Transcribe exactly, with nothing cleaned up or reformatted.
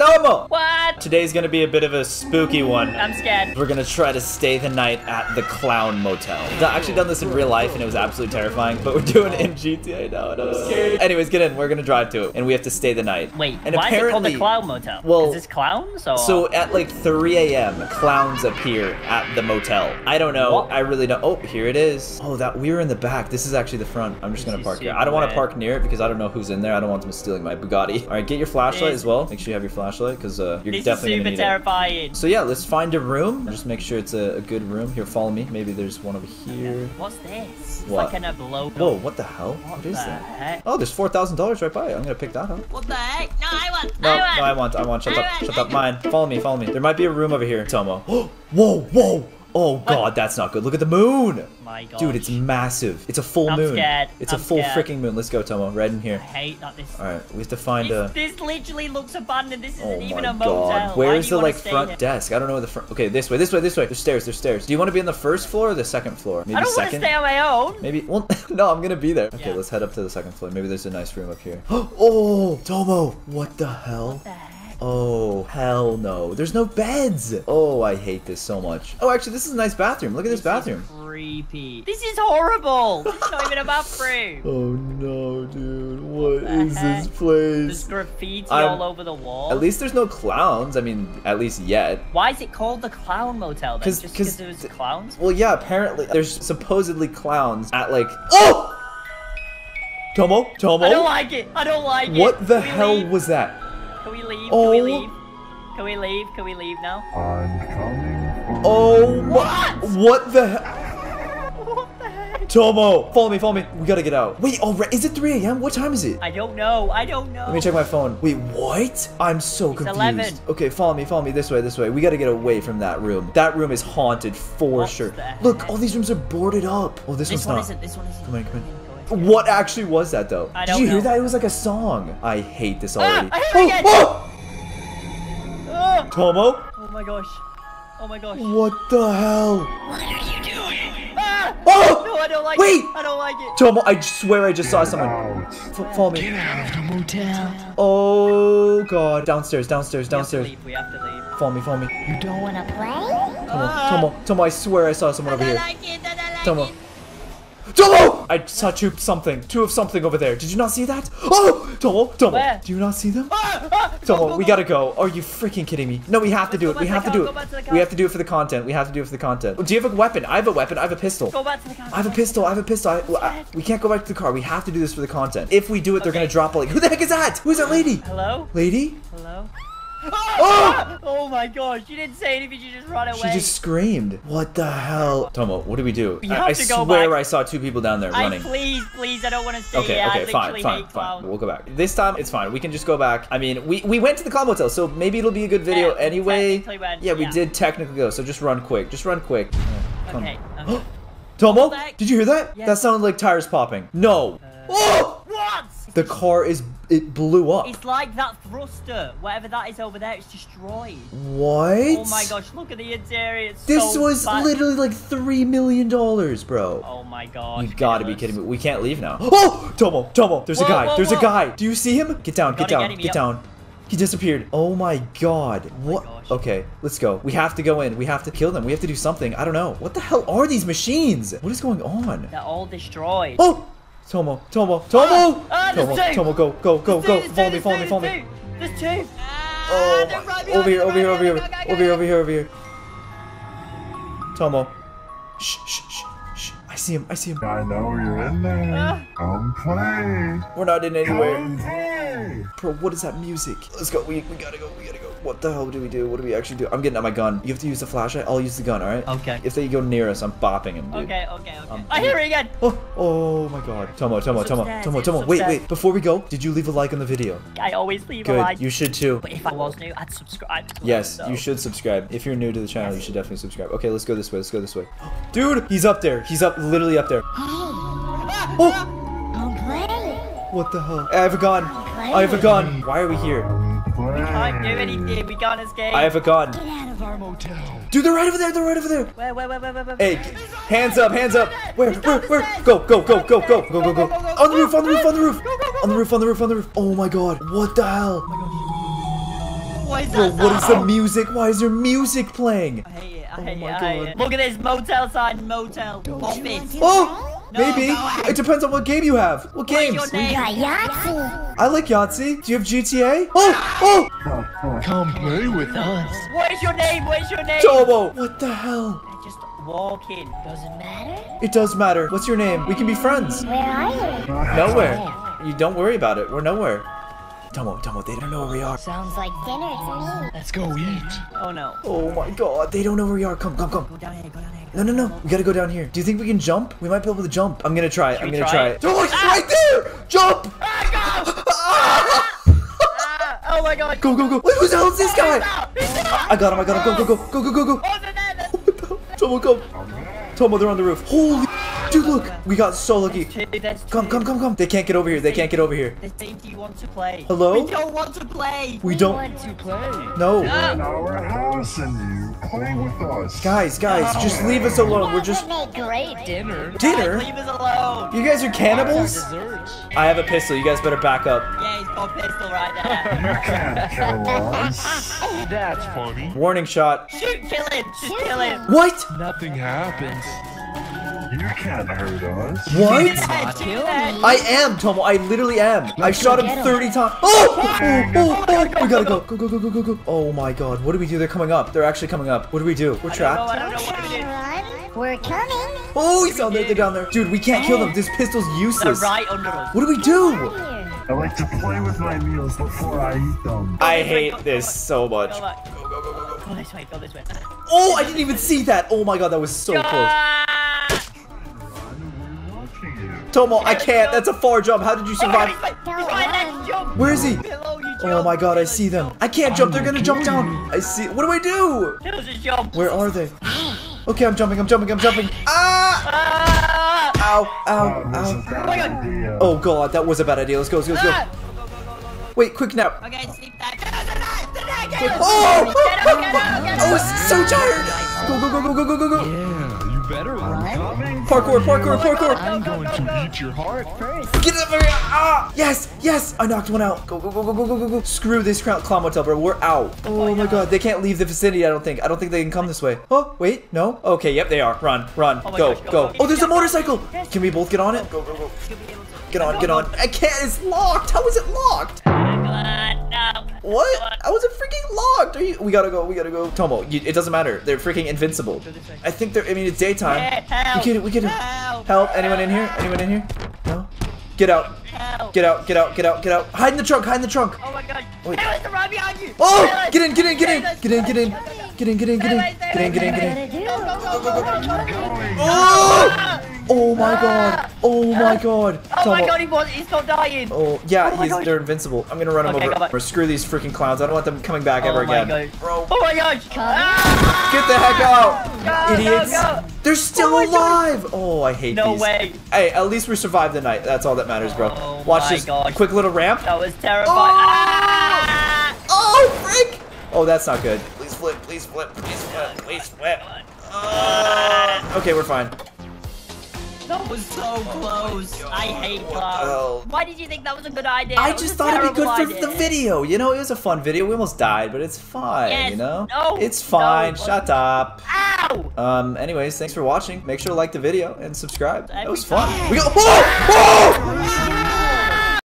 Tomo! What? Today's gonna be a bit of a spooky one. I'm scared. We're gonna try to stay the night at the Clown Motel. I've actually done this in real life and it was absolutely terrifying, but we're doing it in G T A now and I'm scared. Anyways, get in. We're gonna drive to it and we have to stay the night. Wait, and why is it called the Clown Motel? Well, is this clowns or? So at like three A M, clowns appear at the motel. I don't know. What? I really don't. Oh, here it is. Oh, that we were in the back. This is actually the front. I'm just gonna park here. I don't want to park near it because I don't know who's in there. I don't want them stealing my Bugatti. All right, get your flashlight as well. Make sure you have your flashlight because uh, you're this definitely is super terrifying. It. So yeah, let's find a room. Just make sure it's a, a good room. Here, follow me. Maybe there's one over here. What's this? What? It's like an blow. Whoa, what the hell? What, what is that? Heck? Oh, there's four thousand dollars right by it. I'm gonna pick that up. What the heck? No, I want. No, I want. No, I want. I want. Shut I up. Want. Shut up. Mine. Follow me. Follow me. There might be a room over here, Tomo. Whoa, whoa. Oh god, what? That's not good. Look at the moon. My god. Dude, it's massive. It's a full I'm moon. Scared. It's I'm a full scared. freaking moon. Let's go, Tomo. Right in here. I hate that this. All right, we have to find this, a. This literally looks abandoned. This isn't oh even a motel. God. Where Why is the like front here? desk? I don't know where the front. Okay, this way, this way, this way. There's stairs. There's stairs. Do you want to be on the first floor or the second floor? Maybe I don't second. want to stay on my own. Maybe. Well, no, I'm gonna be there. Okay, yeah. Let's head up to the second floor. Maybe there's a nice room up here. Oh, Tomo, what the hell? What the hell? Oh, hell no. There's no beds. Oh, I hate this so much. Oh, actually, this is a nice bathroom. Look at this, this bathroom. Is creepy. This is horrible. This is not even a bathroom. Oh, no, dude. What, what is heck? this place? There's graffiti I'm, all over the wall. At least there's no clowns. I mean, at least yet. Why is it called the Clown Motel then? Cause, Just because there's clowns? Well, yeah, apparently. There's supposedly clowns at like... Oh! Tomo? Tomo? I don't like it. I don't like it. What the hell leave? was that? Can we leave? Can oh. we leave? Can we leave? Can we leave now? I'm coming. Oh, what? What the heck? What the heck? Tomo, follow me, follow me. We gotta get out. Wait, all right. Is it three A M? What time is it? I don't know. I don't know. Let me check my phone. Wait, what? I'm so it's confused. eleven. Okay, follow me, follow me. This way, this way. We gotta get away from that room. That room is haunted for What's sure. Look, all these rooms are boarded up. Oh, this, this one's one not. Isn't, this one isn't. Come on, come on. What actually was that though? I don't Did you know. hear that? It was like a song. I hate this already. Ah, I hear it oh, again. Oh. Oh. Tomo? Oh my gosh. Oh my gosh. What the hell? What are you doing? Ah. Oh! No, I don't like Wait. it. Wait! I don't like it. Tomo, I swear I just Get saw someone. F follow me. Get out of the motel. Oh god. Downstairs, downstairs, downstairs. We have to leave. We have to leave. Follow me, follow me. You don't wanna play? Tomo, ah. Tomo, Tomo, I swear I saw someone I over here. Like it, I like Tomo. It. Tomo! I saw two something, two of something over there. Did you not see that? Oh, Tomo, Tomo, Where? do you not see them? Ah, ah, Tomo, go, go, go. we gotta go. Are you freaking kidding me? No, we have Let's to do it. We have to, to do it. To we have to do it for the content. We have to do it for the content. Oh, do you have a weapon? I have a weapon. I have a pistol. Go back to the car. I have a pistol. I have a pistol. I, well, I, we can't go back to the car. We have to do this for the content. If we do it, they're okay. gonna drop like. Who the heck is that? Who's that lady? Hello. Lady. Hello. Oh! Oh my gosh, she didn't say anything, she just ran away. She just screamed. What the hell? Tomo, what do we do? I, I swear I saw two people down there I, running. Please, please, I don't want to stay okay, here. Okay, okay, fine, fine, fine. We'll go back. This time, it's fine. We can just go back. I mean, we, we went to the Clown Motel, so maybe it'll be a good video yeah, anyway. Went, yeah, we yeah. did technically go, so just run quick. Just run quick. Yeah, okay, okay. Tomo, did you hear that? Yes. That sounded like tires popping. No. Uh, oh! What? The car is... It blew up. It's like that thruster. Whatever that is over there, it's destroyed. What? Oh my gosh, look at the interior. It's this so was bad. literally like three million dollars, bro. Oh my gosh. You've got to be kidding me. We can't leave now. Oh, Tomo, Tomo. There's whoa, a guy. Whoa, There's whoa. a guy. Do you see him? Get down, get down, get, him, get yep. down. He disappeared. Oh my god. What? Oh my okay, let's go. We have to go in. We have to kill them. We have to do something. I don't know. What the hell are these machines? What is going on? They're all destroyed. Oh! Tomo, Tomo, Tomo! Ah, ah, Tomo, Tomo, go, go, go, go! Follow me, follow me, follow me! There's two! Oh, over here, over here, over here, over here, over here, over here! Tomo, shh, shh, shh, shh! I see him, I see him! I know you're in there. Come play. We're not in anywhere. Bro, what is that music? Let's go. We we gotta go. We gotta go. What the hell do we do? What do we actually do? I'm getting out my gun. You have to use the flashlight. I'll use the gun, all right? Okay. If they go near us, I'm bopping him, dude. Okay, okay, okay. Um, I hear it again. Oh, oh my god. Tomo, Tomo, Tomo, Tomo, Tomo. Wait, wait. Before we go, did you leave a like on the video? I always leave Good. a like. You should too. But if I was new, I'd subscribe. Yes, so. you should subscribe. If you're new to the channel, you should definitely subscribe. Okay, let's go this way. Let's go this way. Dude, he's up there. He's up, literally up there. Oh! What the hell? I have a gun. I have a gun. Why are we here? We can't do anything. We can't escape. I have a gun. Get out of our motel. Dude, they're right over there. They're right over there. Where, where, where, where, where, where? Hey, hands up, hands up. Where, where, where? Go, go, go, go, go, go, go, go. On the roof, on the roof, on the roof. On the roof, on the roof, on the roof. Oh my god. What the hell? Bro, what is the music? Why is there music playing? I hate it. I hate oh my it. I hate God. It. Look at this motel sign. Motel. Pop it. Oh, no, maybe. No, it depends on what game you have. What games? What we got Yahtzee. I like Yahtzee. Do you have G T A? Oh, oh. oh, oh. Come play with us. What is your name? What is your name? Turbo. What the hell? Walk in. Doesn't matter? It does matter. What's your name? We can be friends. Where are you? Nowhere. You don't worry about it. We're nowhere. Tomo, Tomo, they don't know where we are. Sounds like dinner to me. Let's go eat. Oh no. Oh my god. They don't know where we are. Come, come, come. Go down here. Go down here. No, no, no. We gotta go down here. Do you think we can jump? We might be able to jump. I'm gonna try. Should I'm gonna try. try it. Don't look ah! right there! Jump! Ah, go! ah! Ah! Oh my god. Go, go, go. Wait, who the hell is this guy? I got him. I got him. Go, go, go. Go, go, go, go. Oh, Tomo, come. Tomo, they're on the roof. Holy dude, look. We got so lucky. Come, come, come, come. They can't get over here. They can't get over here. They think you want to play. Hello? We don't want to play. We don't want to play. No. We're in our house and you play with us. Guys, guys, just leave us alone. We're just great dinner. Dinner? Leave us alone. You guys are cannibals? I have a pistol. You guys better back up. Yeah, he's got a pistol right now. You can't kill us. That's funny. Warning shot. Shoot, kill him. Just kill him. What? Nothing happens. You can't hurt us. What? I am, Tomo. I literally am. I shot him thirty times. Oh! Oh! Oh! Oh! We gotta go. Go, go, go, go, go, go. Oh my god. What do we do? They're coming up. They're actually coming up. What do we do? We're trapped. I don't know. I don't know. What do we do? We're coming. Oh, he's down there. They're down there. Dude, we can't kill them. This pistol's useless. They're right under us. What do we do? I like to play with my meals before I eat them. I hate this so much. Go, go, go, go, go. Go this way. Go this way. Oh, I didn't even see that. Oh my god, that was so close. Tomo, I can't. That's a far jump. How did you survive? Where is he? Oh my god, I see them. I can't jump. They're gonna jump down. I see. What do I do? Where are they? Okay, I'm jumping, I'm jumping, I'm jumping. Ah! Ow, ow, ow. Oh god, that was a bad idea. Let's go, let's go, let's go. Wait, quick nap. Okay, sleep time. Oh! I was so tired. Go, go, go, go, go, go, go, go. Yeah, you better run. Parkour, parkour, parkour. I'm going to eat your heart first. Get over here. Ah! Yes, yes. I knocked one out. Go, go, go, go, go, go, go. Screw this Clown Motel, bro. We're out. Oh my god, they can't leave the vicinity. I don't think. I don't think they can come this way. Oh, wait, no. Okay, yep, they are. Run, run. Go, go. Oh, there's a motorcycle. Can we both get on it? Go, go, go. Get on, get on. I can't. It's locked. How is it locked? What? I wasn't freaking locked. Are you? We gotta go. We gotta go. Tomo, you, it doesn't matter. They're freaking invincible. I think they're. I mean, it's daytime. Yeah, we get it. We get it. Help. help! Anyone in here? Anyone in here? No. Get out. Help. Get out. Get out. Get out. Get out. Hide in the trunk. Hide in the trunk. Oh my god. Wait. Hey, the right behind you. Oh! Get in. Get in. Get in. Get in. Get in. Get in. Get in. Get in. Get in. Get in. Get in. Get in. Oh! Oh my god! Oh my god! Oh Tomo. my god! He was, he's still dying. Oh yeah, oh he's, they're invincible. I'm gonna run okay, him over. Screw these freaking clowns! I don't want them coming back oh ever again. God. Bro. Oh my gosh! Ah! Get the heck out, go, idiots! Go, go. They're still oh alive! God. Oh, I hate no these. No way! Hey, at least we survived the night. That's all that matters, bro. Oh Watch my this gosh. quick little ramp. That was terrifying. Oh! Ah! Oh, frick! Oh, that's not good. Please flip! Please flip! Please flip! Please flip! Uh, okay, we're fine. That was so close. I hate clowns. Why did you think that was a good idea? I just thought it'd be good for the video. You know, it was a fun video. We almost died, but it's fine, you know? No. It's fine. Shut up. Ow! Um, anyways, thanks for watching. Make sure to like the video and subscribe. It was fun. We go. Whoa! Whoa!